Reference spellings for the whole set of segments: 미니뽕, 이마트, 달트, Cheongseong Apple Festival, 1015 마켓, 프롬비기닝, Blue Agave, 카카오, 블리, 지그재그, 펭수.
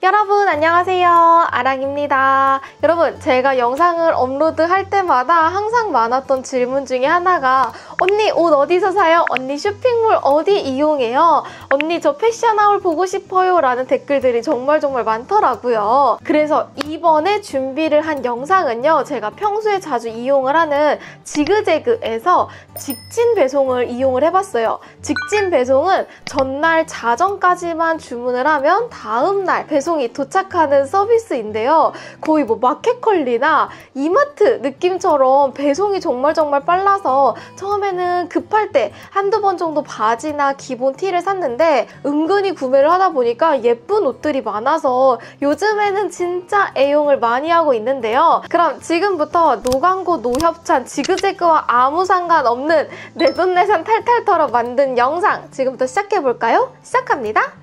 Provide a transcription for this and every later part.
여러분 안녕하세요, 아랑입니다. 여러분, 제가 영상을 업로드할 때마다 항상 많았던 질문 중에 하나가 언니 옷 어디서 사요? 언니 쇼핑몰 어디 이용해요? 언니 저 패션하울 보고 싶어요? 라는 댓글들이 정말 많더라고요. 그래서 이번에 준비를 한 영상은요, 제가 평소에 자주 이용을 하는 지그재그에서 직진 배송을 이용을 해봤어요. 직진 배송은 전날 자정까지만 주문을 하면 다음날 배송 도착하는 서비스인데요. 거의 뭐 마켓컬리나 이마트 느낌처럼 배송이 정말 빨라서 처음에는 급할 때 한두 번 정도 바지나 기본 티를 샀는데 은근히 구매를 하다 보니까 예쁜 옷들이 많아서 요즘에는 진짜 애용을 많이 하고 있는데요. 그럼 지금부터 노광고 노협찬 지그재그와 아무 상관없는 내돈내산 탈탈 털어 만든 영상 지금부터 시작해볼까요? 시작합니다.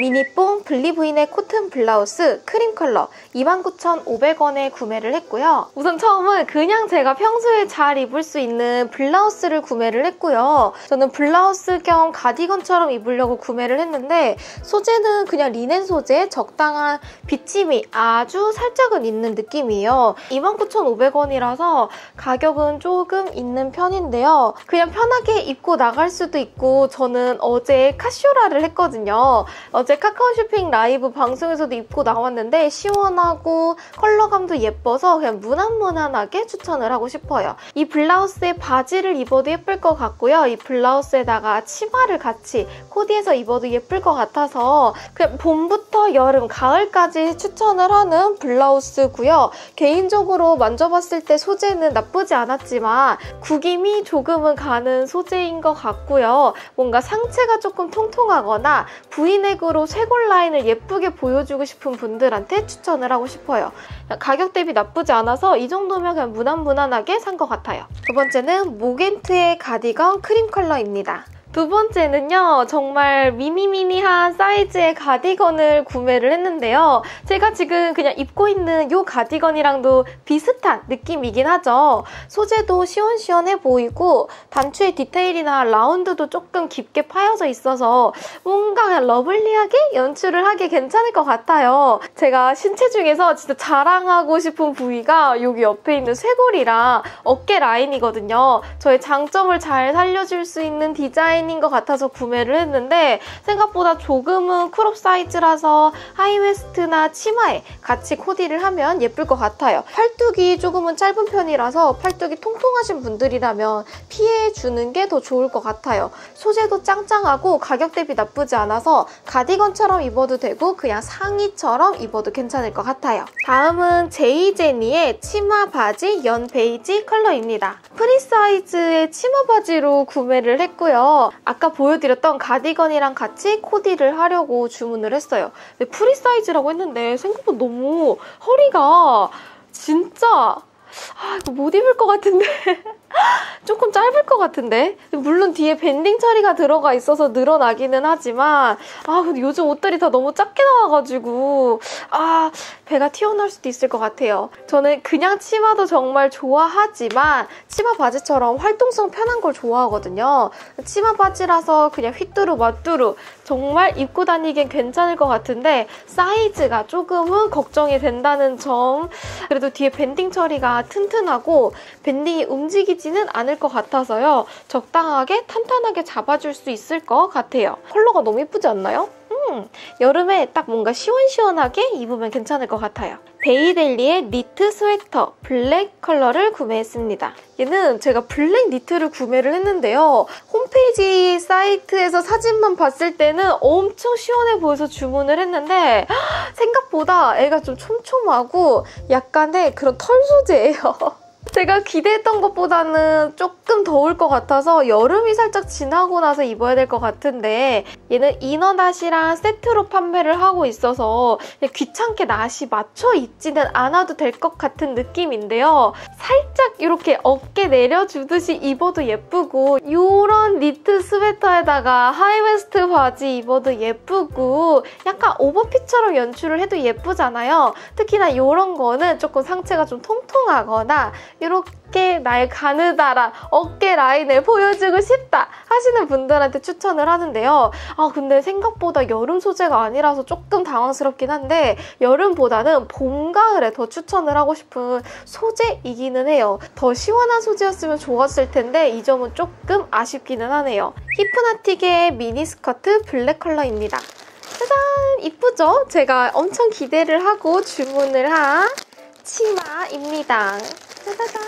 미니뽕 블리 부인의 코튼 블라우스 크림 컬러 29,500원에 구매를 했고요. 우선 처음은 그냥 제가 평소에 잘 입을 수 있는 블라우스를 구매를 했고요. 저는 블라우스 겸 가디건처럼 입으려고 구매를 했는데 소재는 그냥 리넨 소재, 적당한 비침이 아주 살짝은 있는 느낌이에요. 29,500원이라서 가격은 조금 있는 편인데요. 그냥 편하게 입고 나갈 수도 있고, 저는 어제 카쇼라를 했거든요. 제 카카오 쇼핑 라이브 방송에서도 입고 나왔는데 시원하고 컬러감도 예뻐서 그냥 무난무난하게 추천을 하고 싶어요. 이 블라우스에 바지를 입어도 예쁠 것 같고요. 이 블라우스에다가 치마를 같이 코디해서 입어도 예쁠 것 같아서 그냥 봄부터 여름, 가을까지 추천을 하는 블라우스고요. 개인적으로 만져봤을 때 소재는 나쁘지 않았지만 구김이 조금은 가는 소재인 것 같고요. 뭔가 상체가 조금 통통하거나 브이넥으로 쇄골 라인을 예쁘게 보여주고 싶은 분들한테 추천을 하고 싶어요. 가격 대비 나쁘지 않아서 이 정도면 그냥 무난무난하게 산 것 같아요. 두 번째는 모겐트의 가디건 크림 컬러입니다. 두 번째는요, 정말 미니미니한 사이즈의 가디건을 구매를 했는데요. 제가 지금 그냥 입고 있는 이 가디건이랑도 비슷한 느낌이긴 하죠. 소재도 시원시원해 보이고 단추의 디테일이나 라운드도 조금 깊게 파여져 있어서 뭔가 러블리하게 연출을 하기 괜찮을 것 같아요. 제가 신체 중에서 진짜 자랑하고 싶은 부위가 여기 옆에 있는 쇄골이랑 어깨 라인이거든요. 저의 장점을 잘 살려줄 수 있는 디자인 인 것 같아서 구매를 했는데 생각보다 조금은 크롭 사이즈라서 하이웨스트나 치마에 같이 코디를 하면 예쁠 것 같아요. 팔뚝이 조금은 짧은 편이라서 팔뚝이 통통하신 분들이라면 피해주는 게 더 좋을 것 같아요. 소재도 짱짱하고 가격 대비 나쁘지 않아서 가디건처럼 입어도 되고 그냥 상의처럼 입어도 괜찮을 것 같아요. 다음은 제이제니의 치마 바지 연 베이지 컬러입니다. 프리 사이즈의 치마 바지로 구매를 했고요. 아까 보여드렸던 가디건이랑 같이 코디를 하려고 주문을 했어요. 근데 프리 사이즈라고 했는데 생각보다 너무 허리가 진짜 이거 못 입을 것 같은데 조금 짧을 것 같은데, 물론 뒤에 밴딩 처리가 들어가 있어서 늘어나기는 하지만 근데 요즘 옷들이 다 너무 작게 나와가지고 배가 튀어나올 수도 있을 것 같아요. 저는 그냥 치마도 정말 좋아하지만 치마 바지처럼 활동성 편한 걸 좋아하거든요. 치마 바지라서 그냥 휘뚜루 마뚜루 정말 입고 다니긴 괜찮을 것 같은데 사이즈가 조금은 걱정이 된다는 점, 그래도 뒤에 밴딩 처리가 튼튼하고 밴딩이 움직이지는 않을 것 같아서요. 적당하게 탄탄하게 잡아줄 수 있을 것 같아요. 컬러가 너무 예쁘지 않나요? 여름에 딱 뭔가 시원시원하게 입으면 괜찮을 것 같아요. 베이델리의 니트 스웨터 블랙 컬러를 구매했습니다. 얘는 제가 블랙 니트를 구매를 했는데요. 홈페이지 사이트에서 사진만 봤을 때는 엄청 시원해 보여서 주문을 했는데 생각보다 애가 좀 촘촘하고 약간의 그런 털 소재예요. 제가 기대했던 것보다는 조금 더울 것 같아서 여름이 살짝 지나고 나서 입어야 될 것 같은데 얘는 이너낫이랑 세트로 판매를 하고 있어서 귀찮게 낫이 맞춰 입지는 않아도 될 것 같은 느낌인데요. 살짝 이렇게 어깨 내려주듯이 입어도 예쁘고 이런 니트 스웨터에다가 하이웨스트 바지 입어도 예쁘고 약간 오버핏처럼 연출을 해도 예쁘잖아요. 특히나 이런 거는 조금 상체가 좀 통통하거나 이렇게 날 가느다란 어깨 라인을 보여주고 싶다 하시는 분들한테 추천을 하는데요. 아 근데 생각보다 여름 소재가 아니라서 조금 당황스럽긴 한데 여름보다는 봄, 가을에 더 추천을 하고 싶은 소재이기는 해요. 더 시원한 소재였으면 좋았을 텐데 이 점은 조금 아쉽기는 하네요. 히프나틱의 미니스커트 블랙 컬러입니다. 짜잔! 이쁘죠? 제가 엄청 기대를 하고 주문을 한 치마입니다. 짜자잔!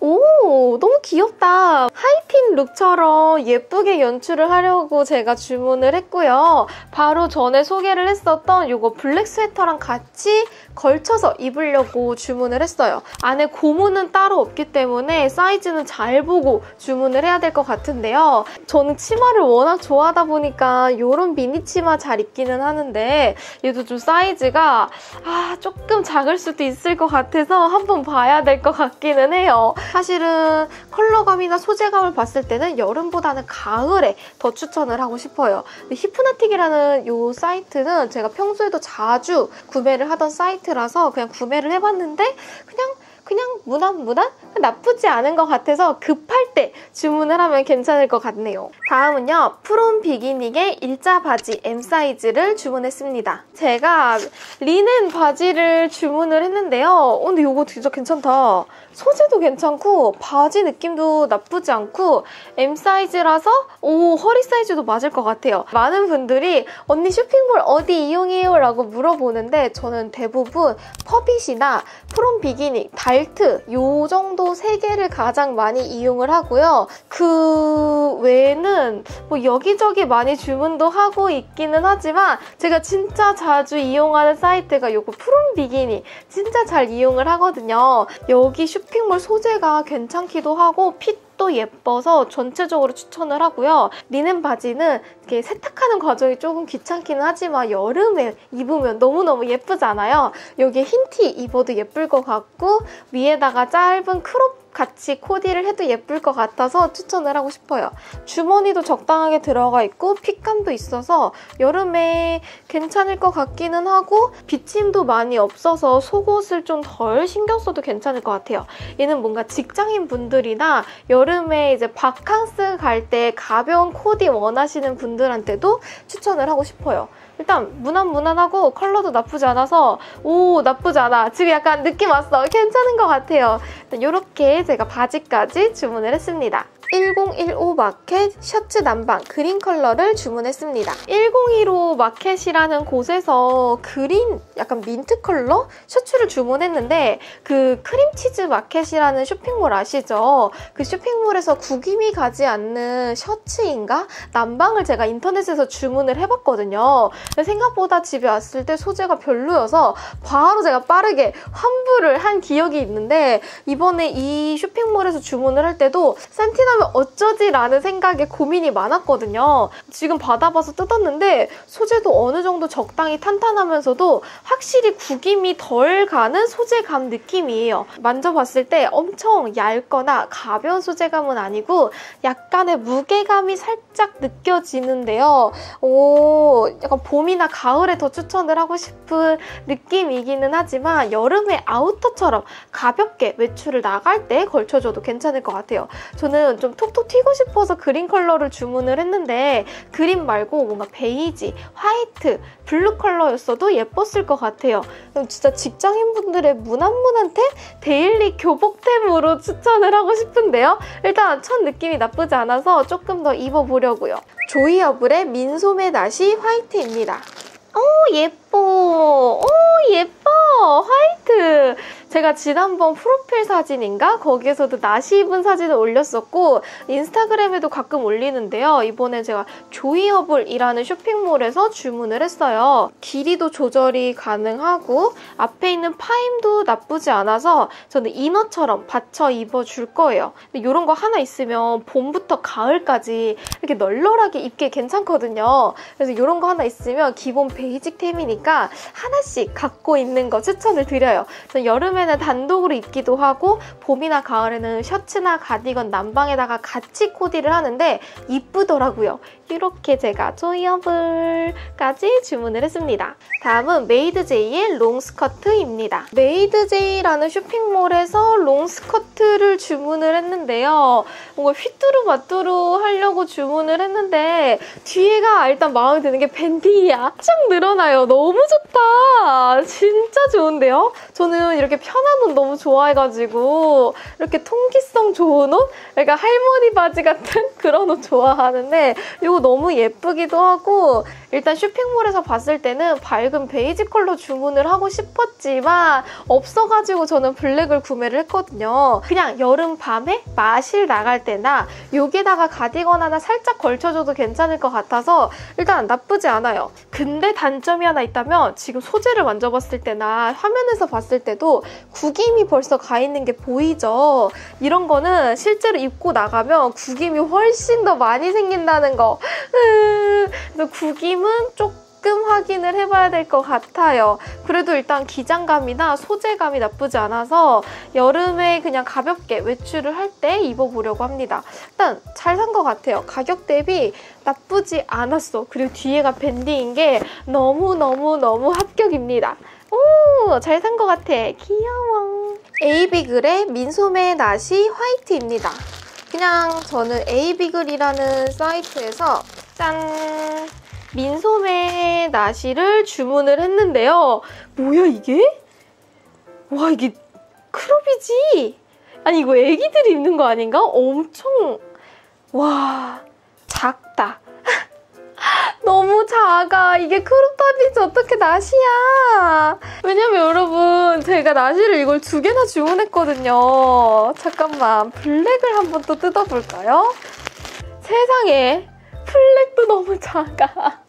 오! 너무 귀엽다! 하이핀 룩처럼 예쁘게 연출을 하려고 제가 주문을 했고요. 바로 전에 소개를 했었던 이거 블랙 스웨터랑 같이 걸쳐서 입으려고 주문을 했어요. 안에 고무는 따로 없기 때문에 사이즈는 잘 보고 주문을 해야 될 것 같은데요. 저는 치마를 워낙 좋아하다 보니까 이런 미니 치마 잘 입기는 하는데 얘도 좀 사이즈가 조금 작을 수도 있을 것 같아서 한번 봐야 될 것 같기는 해요. 사실은 컬러감이나 소재감을 봤을 때는 여름보다는 가을에 더 추천을 하고 싶어요. 근데 히프나틱이라는 이 사이트는 제가 평소에도 자주 구매를 하던 사이트라서 그냥 구매를 해봤는데 그냥 무난? 나쁘지 않은 것 같아서 급할 때 주문을 하면 괜찮을 것 같네요. 다음은요. 프롬비기닝의 일자 바지 M 사이즈를 주문했습니다. 제가 리넨 바지를 주문을 했는데요. 근데 이거 진짜 괜찮다. 소재도 괜찮고 바지 느낌도 나쁘지 않고 M 사이즈라서 오 허리 사이즈도 맞을 것 같아요. 많은 분들이 언니 쇼핑몰 어디 이용해요? 라고 물어보는데 저는 대부분 퍼빗이나 프롬비기닝, 달트 요 정도 세 개를 가장 많이 이용을 하고요. 그 외에는 뭐 여기저기 많이 주문도 하고 있기는 하지만 제가 진짜 자주 이용하는 사이트가 요거 프롬비기닝 진짜 잘 이용을 하거든요. 여기 쇼핑몰 소재가 괜찮기도 하고 핏도 예뻐서 전체적으로 추천을 하고요. 리넨 바지는 이렇게 세탁하는 과정이 조금 귀찮기는 하지만 여름에 입으면 너무너무 예쁘잖아요. 여기에 흰 티 입어도 예쁠 것 같고 위에다가 짧은 크롭 같이 코디를 해도 예쁠 것 같아서 추천을 하고 싶어요. 주머니도 적당하게 들어가 있고 핏감도 있어서 여름에 괜찮을 것 같기는 하고 비침도 많이 없어서 속옷을 좀 덜 신경 써도 괜찮을 것 같아요. 얘는 뭔가 직장인 분들이나 여름에 이제 바캉스 갈 때 가벼운 코디 원하시는 분들한테도 추천을 하고 싶어요. 일단 무난하고 컬러도 나쁘지 않아서 오 나쁘지 않아. 지금 약간 느낌 왔어. 괜찮은 것 같아요. 일단 이렇게 제가 바지까지 주문을 했습니다. 1015 마켓 셔츠 남방 그린 컬러를 주문했습니다. 1015 마켓이라는 곳에서 그린 약간 민트 컬러 셔츠를 주문했는데 그 크림치즈 마켓이라는 쇼핑몰 아시죠? 그 쇼핑몰에서 구김이 가지 않는 셔츠인가? 남방을 제가 인터넷에서 주문을 해봤거든요. 생각보다 집에 왔을 때 소재가 별로여서 바로 제가 빠르게 환불을 한 기억이 있는데 이번에 이 쇼핑몰에서 주문을 할 때도 산티나면 어쩌지? 라는 생각에 고민이 많았거든요. 지금 받아봐서 뜯었는데 소재도 어느 정도 적당히 탄탄하면서도 확실히 구김이 덜 가는 소재감 느낌이에요. 만져봤을 때 엄청 얇거나 가벼운 소재감은 아니고 약간의 무게감이 살짝 느껴지는데요. 오, 약간 봄이나 가을에 더 추천을 하고 싶은 느낌이기는 하지만 여름에 아우터처럼 가볍게 외출을 나갈 때 걸쳐줘도 괜찮을 것 같아요. 저는 좀 톡톡 튀고 싶어서 그린 컬러를 주문을 했는데 그린 말고 뭔가 베이지, 화이트, 블루 컬러였어도 예뻤을 것 같아요. 진짜 직장인분들의 무난무난템 데일리 교복템으로 추천을 하고 싶은데요. 일단 첫 느낌이 나쁘지 않아서 조금 더 입어보려고요. 조이어블의 민소매 나시 화이트입니다. 오 예뻐! 오 예뻐! 화이트! 제가 지난번 프로필 사진인가? 거기에서도 나시 입은 사진을 올렸었고 인스타그램에도 가끔 올리는데요. 이번에 제가 조이어블이라는 쇼핑몰에서 주문을 했어요. 길이도 조절이 가능하고 앞에 있는 파임도 나쁘지 않아서 저는 이너처럼 받쳐 입어줄 거예요. 근데 이런 거 하나 있으면 봄부터 가을까지 이렇게 널널하게 입기 괜찮거든요. 그래서 이런 거 하나 있으면 기본 베이직템이니까 하나씩 갖고 있는 거 추천을 드려요. 여름에 단독으로 입기도 하고 봄이나 가을에는 셔츠나 가디건 남방에다가 같이 코디를 하는데 이쁘더라고요. 이렇게 제가 초이어블까지 주문을 했습니다. 다음은 메이드제이의 롱스커트입니다. 메이드제이라는 쇼핑몰에서 롱스커트를 주문을 했는데요. 뭔가 휘뚜루마뚜루 하려고 주문을 했는데 뒤에가 일단 마음에 드는 게 밴딩이야. 쫙 늘어나요. 너무 좋다. 진짜 좋은데요? 저는 이렇게 편한 옷 너무 좋아해가지고 이렇게 통기성 좋은 옷? 그러니까 할머니 바지 같은 그런 옷 좋아하는데 이거 너무 예쁘기도 하고 일단 쇼핑몰에서 봤을 때는 밝은 베이지 컬러 주문을 하고 싶었지만 없어가지고 저는 블랙을 구매를 했거든요. 그냥 여름밤에 마실 나갈 때나 여기다가 가디건 하나 살짝 걸쳐줘도 괜찮을 것 같아서 일단 나쁘지 않아요. 근데 단점이 하나 있다면 지금 소재를 만져봤을 때나 화면에서 봤을 때도 구김이 벌써 가 있는 게 보이죠? 이런 거는 실제로 입고 나가면 구김이 훨씬 더 많이 생긴다는 거. 그래서 구김은 조금 확인을 해봐야 될 것 같아요. 그래도 일단 기장감이나 소재감이 나쁘지 않아서 여름에 그냥 가볍게 외출을 할 때 입어보려고 합니다. 일단 잘 산 것 같아요. 가격 대비 나쁘지 않았어. 그리고 뒤에가 밴딩인 게 너무너무너무 합격입니다. 오, 잘 산 것 같아. 귀여워. 에이비글의 민소매 나시 화이트입니다. 그냥 저는 에이비글이라는 사이트에서 짠! 민소매 나시를 주문을 했는데요. 뭐야 이게? 와 이게 크롭이지? 아니 이거 애기들이 입는 거 아닌가? 엄청 와 작다. 너무 작아. 이게 크롭탑인지 어떻게 나시야. 왜냐면 여러분 제가 나시를 이걸 두 개나 주문했거든요. 잠깐만 블랙을 한번 또 뜯어볼까요? 세상에 블랙도 너무 작아.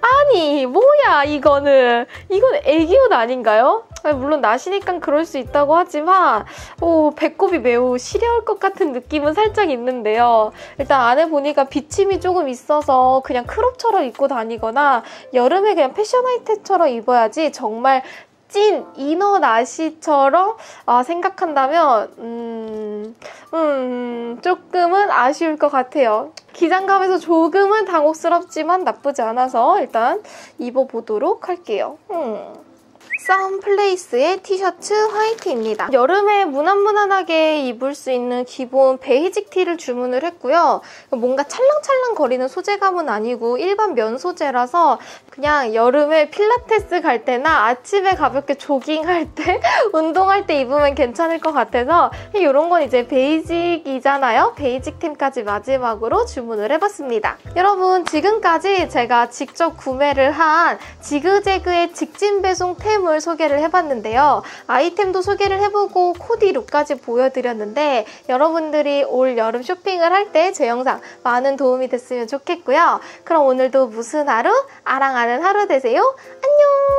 아니 뭐야 이거는. 이건 애기 옷 아닌가요? 물론 나시니까 그럴 수 있다고 하지만 오, 배꼽이 매우 시려울 것 같은 느낌은 살짝 있는데요. 일단 안에 보니까 비침이 조금 있어서 그냥 크롭처럼 입고 다니거나 여름에 그냥 패션 아이템처럼 입어야지 정말 찐 이너 나시처럼 생각한다면 조금은 아쉬울 것 같아요. 기장감에서 조금은 당혹스럽지만 나쁘지 않아서 일단 입어보도록 할게요. 썬플레이스의 티셔츠 화이트입니다. 여름에 무난무난하게 입을 수 있는 기본 베이직 티를 주문을 했고요. 뭔가 찰랑찰랑 거리는 소재감은 아니고 일반 면 소재라서 그냥 여름에 필라테스 갈 때나 아침에 가볍게 조깅할 때 운동할 때 입으면 괜찮을 것 같아서 이런 건 이제 베이직이잖아요. 베이직템까지 마지막으로 주문을 해봤습니다. 여러분 지금까지 제가 직접 구매를 한 지그재그의 직진 배송 템 소개를 해봤는데요. 아이템도 소개를 해보고 코디 룩까지 보여드렸는데 여러분들이 올 여름 쇼핑을 할 때 제 영상 많은 도움이 됐으면 좋겠고요. 그럼 오늘도 무슨 하루? 아랑아는 하루 되세요. 안녕!